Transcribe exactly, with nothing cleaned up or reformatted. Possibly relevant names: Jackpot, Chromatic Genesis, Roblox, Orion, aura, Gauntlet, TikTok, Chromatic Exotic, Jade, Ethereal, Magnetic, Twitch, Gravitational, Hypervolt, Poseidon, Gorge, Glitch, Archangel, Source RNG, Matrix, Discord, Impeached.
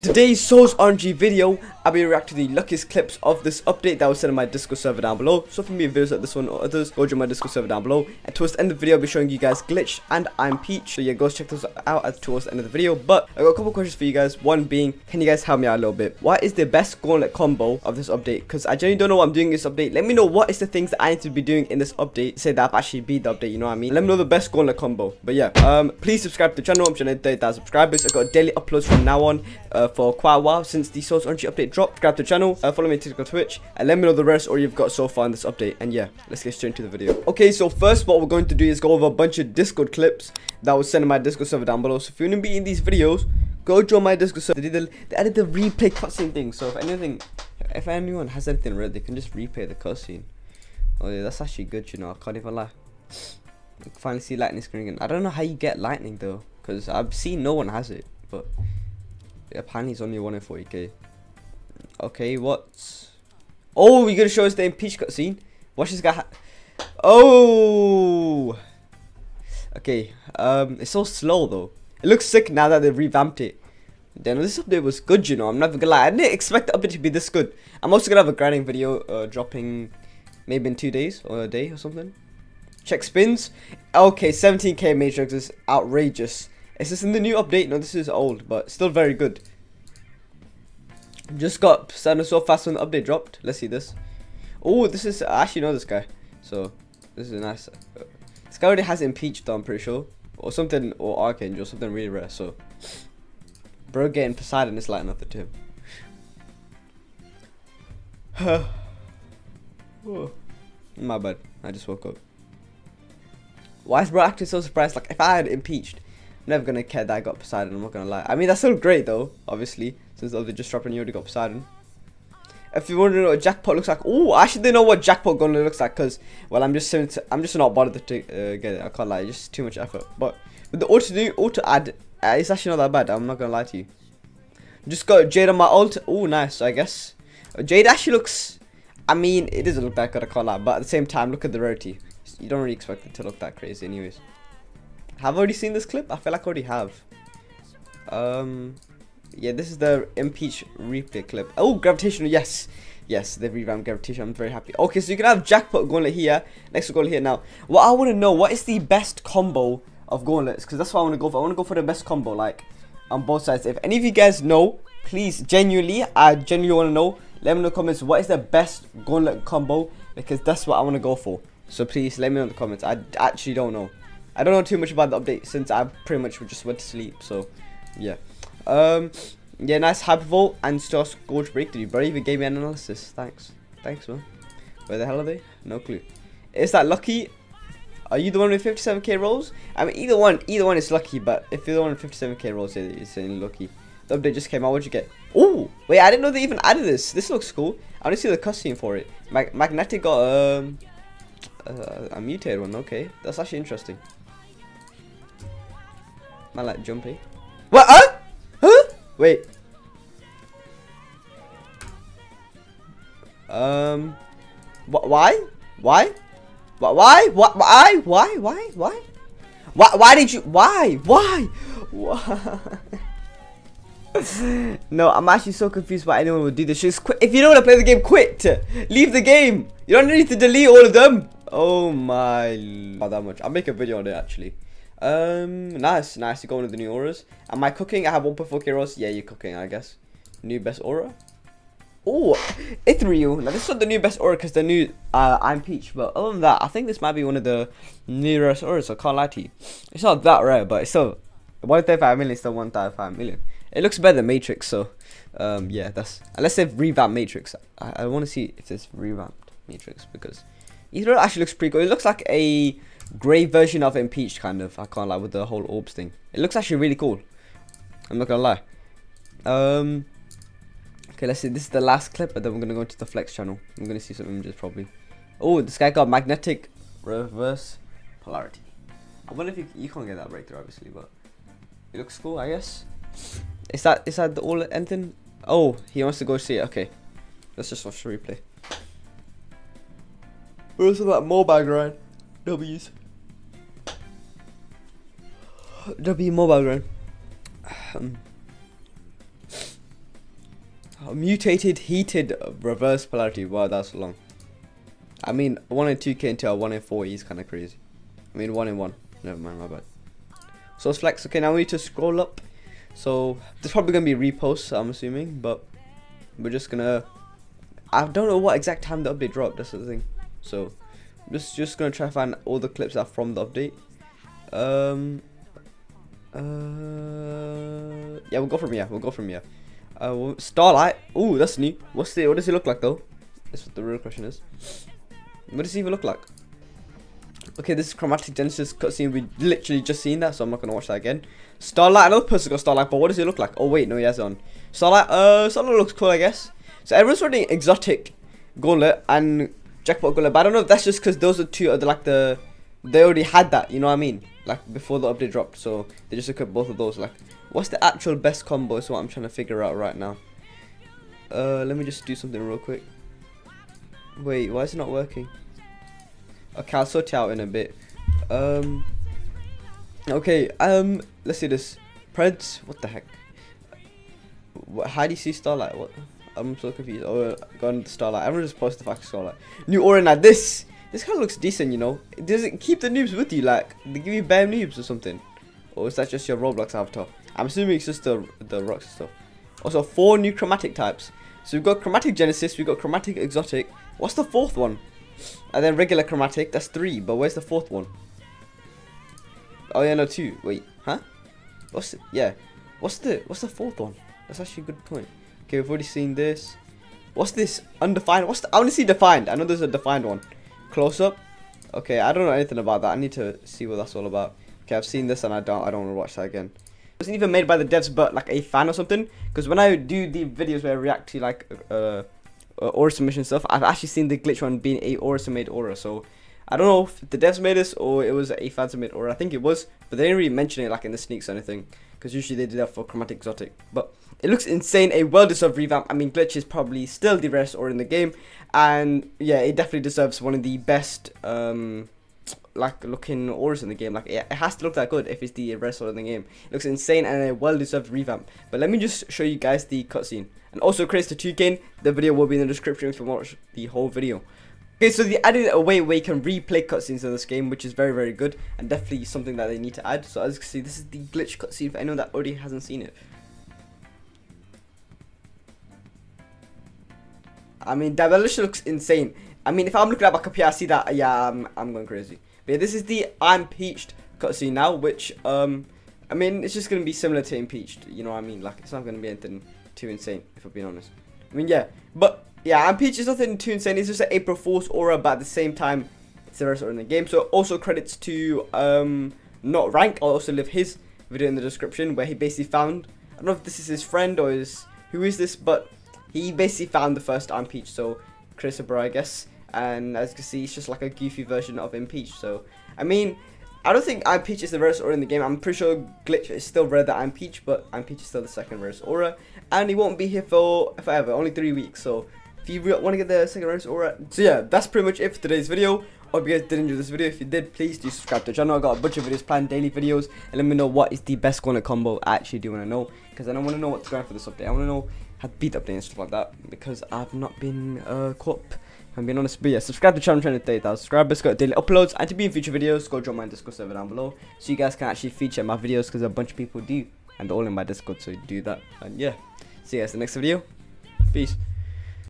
Today's Source R N G video, I'll be reacting to the luckiest clips of this update that was sent on my Discord server down below. So for me, videos like this one or others, go join my Discord server down below. And towards the end of the video, I'll be showing you guys Glitch and Impeached. So yeah, go check those out at towards the end of the video. But I got a couple questions for you guys. One being, can you guys help me out a little bit? What is the best Gauntlet combo of this update? Because I genuinely don't know what I'm doing in this update. Let me know what is the things that I need to be doing in this update to say that I've actually beat the update. You know what I mean? Let me know the best Gauntlet combo. But yeah, um, please subscribe to the channel. I'm trying to get thirty thousand subscribers. I've got daily uploads from now on. Uh, for quite a while since the Source R N G update dropped. Subscribe to the channel, uh, follow me on TikTok, Twitch, and let me know the rest or you've got so far in this update. And yeah, let's get straight into the video. Okay, so first what we're going to do is go over a bunch of Discord clips that was sent in my Discord server down below. So if you want to be in these videos, go join my Discord server. They, did the, they added the replay cutscene thing, so if anything, if anyone has anything red, they can just replay the cutscene. Oh yeah, that's actually good, you know, I can't even lie. You can finally see lightning screen again. I don't know how you get lightning though, because I've seen no one has it, but apparently it's only one in forty K. Okay, what? Oh, you're gonna show us the impeached cutscene? Watch this guy. Ha oh! Okay, um, it's so slow though. It looks sick now that they've revamped it. Then this update was good, you know. I'm never gonna lie. I didn't expect the update to be this good. I'm also gonna have a grinding video uh, dropping maybe in two days or a day or something. Check spins. Okay, seventeen K Matrix is outrageous. Is this in the new update? No, this is old, but still very good. Just got Poseidon so fast when the update dropped. Let's see this. Oh, this is... I actually know this guy. So, this is a nice... Uh, this guy already has Impeached though, I'm pretty sure. Or something... Or Archangel, or something really rare, so... Bro getting Poseidon is like nothing to him. Oh, my bad. I just woke up. Why is bro acting so surprised? Like, if I had Impeached... Never gonna care that I got Poseidon, I'm not gonna lie. I mean, that's still great though, obviously, since they just dropped and you already got Poseidon. If you're wondering what a jackpot looks like, oh, I actually didn't know what jackpot gonna looks like, cause well, I'm just I'm just not bothered to uh, get it. I can't lie, it's just too much effort. But with the auto do auto add, uh, it's actually not that bad. I'm not gonna lie to you. Just got Jade on my ult. Oh, nice, I guess. Jade actually looks. I mean, it doesn't look that good. I can't lie, but at the same time, look at the rarity. You don't really expect it to look that crazy, anyways. Have I already seen this clip? I feel like I already have. Um, yeah, this is the Impeached replay clip. Oh, Gravitational, yes. Yes, they revamped Gravitational, I'm very happy. Okay, so you can have Jackpot Gauntlet here. Next Gauntlet here now. What I want to know, what is the best combo of Gauntlets? Because that's what I want to go for. I want to go for the best combo, like, on both sides. If any of you guys know, please, genuinely, I genuinely want to know. Let me know in the comments, what is the best Gauntlet combo? Because that's what I want to go for. So please, let me know in the comments. I actually don't know. I don't know too much about the update since I pretty much just went to sleep, so yeah. Um, yeah, nice Hypervolt and Source Gorge breakthrough. You barely even gave me an analysis. Thanks. Thanks, man. Where the hell are they? No clue. Is that lucky? Are you the one with fifty-seven K rolls? I mean, either one, either one is lucky, but if you're the one with fifty-seven K rolls, it's lucky. The update just came out. What'd you get? Oh, wait, I didn't know they even added this. This looks cool. I want to see the cutscene for it. Mag Magnetic got um, a, a mutated one. Okay, that's actually interesting. I like jumpy. What? Huh? Huh? Wait. Um. Wh why? Why? Why? Why? Why? Why? Why? Why? Why? Why did you? Why? Why? Why? No, I'm actually so confused why anyone would do this. Just quit. If you don't want to play the game, quit. Leave the game. You don't need to delete all of them. Oh my! Not that much. I'll make a video on it actually. Um, nice, nice. You go into the new auras. Am I cooking? I have one point four K rolls. Yeah, you're cooking, I guess. New best aura. Oh, Ethereal. Now this is not the new best aura because the new uh, Impeached. But other than that, I think this might be one of the nearest auras. I can't lie to you. It's not that rare, but it's still one thirty-five million. It's still one thirty-five million. It looks better than Matrix. So, um, yeah, that's unless they've revamped Matrix. I, I want to see if there's revamped Matrix because Ethereal actually looks pretty cool. It looks like a grey version of Impeached, kind of. I can't lie, with the whole orbs thing. It looks actually really cool. I'm not gonna lie. Um, okay, let's see. This is the last clip, and then we're gonna go into the Flex channel. I'm gonna see some images probably. Oh, this guy got magnetic reverse polarity. I wonder if you, you can't get that breakthrough, obviously, but it looks cool, I guess. Is that is that the all anything? Oh, he wants to go see it. Okay, let's just watch the replay. We're also that mobile grind. W's. W mobile run. Um, Mutated heated reverse polarity. Wow, that's long. I mean, one in two K into a one in four is kind of crazy. I mean, one in one. Never mind, my bad. So it's flex. Okay, now we need to scroll up. So there's probably going to be reposts, I'm assuming, but we're just going to... I don't know what exact time the update dropped, that's the thing. So I'm just, just going to try to find all the clips that are from the update. Um, uh, yeah, we'll go from here. We'll go from here. Uh, Starlight. Oh, that's new. What's the? What does he look like though? That's what the real question is. What does he even look like? Okay, this is Chromatic Genesis cutscene. We literally just seen that, so I'm not gonna watch that again. Starlight. Another person got Starlight, but what does he look like? Oh wait, no, he has it on. Starlight. Uh, Starlight looks cool, I guess. So everyone's running Exotic, Gauntlet, and Jackpot Gauntlet. But I don't know if that's just because those are two of the, like the they already had that. You know what I mean? Like before the update dropped, so they just equipped both of those. Like, what's the actual best combo is what I'm trying to figure out right now. Uh, let me just do something real quick. Wait, why is it not working? Okay, I'll sort it out in a bit. Um, okay, um, let's see this. Preds, what the heck? What, how do you see Starlight? What? I'm so confused. Oh, gone to Starlight. Everyone just post the fact Starlight. New Orion. Now this, this kind of looks decent, you know. It doesn't keep the noobs with you, like they give you bare noobs or something. Or is that just your Roblox avatar? I'm assuming it's just the the rocks stuff. Also, four new chromatic types. So we've got Chromatic Genesis, we've got Chromatic Exotic. What's the fourth one? And then regular chromatic. That's three. But where's the fourth one? Oh yeah, no, two. Wait, huh? What's the, yeah? What's the what's the fourth one? That's actually a good point. Okay, we've already seen this. What's this? Undefined. What's the, I want to see defined. I know there's a defined one. Close up. Okay, I don't know anything about that. I need to see what that's all about. Okay, I've seen this and I don't I don't want to watch that again. It wasn't even made by the devs, but like a fan or something. Because when I do the videos where I react to like uh, uh, aura submission stuff, I've actually seen the glitch one being a aura made aura. So I don't know if the devs made this or it was a fan made aura. I think it was, but they didn't really mention it like in the sneaks or anything. Because usually they do that for Chromatic Exotic. But it looks insane. A well deserved revamp. I mean, Glitch is probably still the best aura in the game, and yeah, it definitely deserves one of the best. Um, like looking auras in the game. Like it, it has to look that good if it's the rest of the game. It looks insane and a well-deserved revamp. But let me just show you guys the cutscene, and also credits to two K. The video will be in the description if you watch the whole video. Okay, so they added a way where you can replay cutscenes in this game, which is very very good and definitely something that they need to add. So as you can see, this is the glitch cutscene for anyone that already hasn't seen it. I mean, that relish looks insane. I mean, if I'm looking at my computer, I see that, yeah, I'm, I'm going crazy. But yeah, this is the Impeached cutscene now, which, um, I mean, it's just going to be similar to Impeached, you know what I mean? Like, it's not going to be anything too insane, if I'm being honest. I mean, yeah, but, yeah, Impeached is nothing too insane. It's just an April Fool's aura, but at the same time, it's the rest aura in the game. So, also credits to, um, Not Rank. I'll also leave his video in the description, where he basically found, I don't know if this is his friend or his, who is this, but he basically found the first Impeached, so... Chris Abra, I guess, and as you can see, it's just like a goofy version of Impeached. So, I mean, I don't think Impeached is the rarest aura in the game. I'm pretty sure Glitch is still rare that Impeached, but Impeached is still the second rarest aura, and he won't be here for forever, only three weeks. So, if you want to get the second rarest aura, so yeah, that's pretty much it for today's video. Hope you guys did enjoy this video. If you did, please do subscribe to the channel. I got a bunch of videos planned, daily videos, and let me know what is the best Gauntlet combo. I actually do want to know, because I don't want to know what's going on for this update. I want to know. Had beat updates and stuff like that, because I've not been uh, caught up, if I'm being honest. But yeah, subscribe to the channel, I'm trying to thirty thousand subscribers, got daily uploads, and to be in future videos, go join my Discord server down below, so you guys can actually feature my videos, because a bunch of people do, and they're all in my Discord, so do that, and yeah, see you guys in the next video, peace.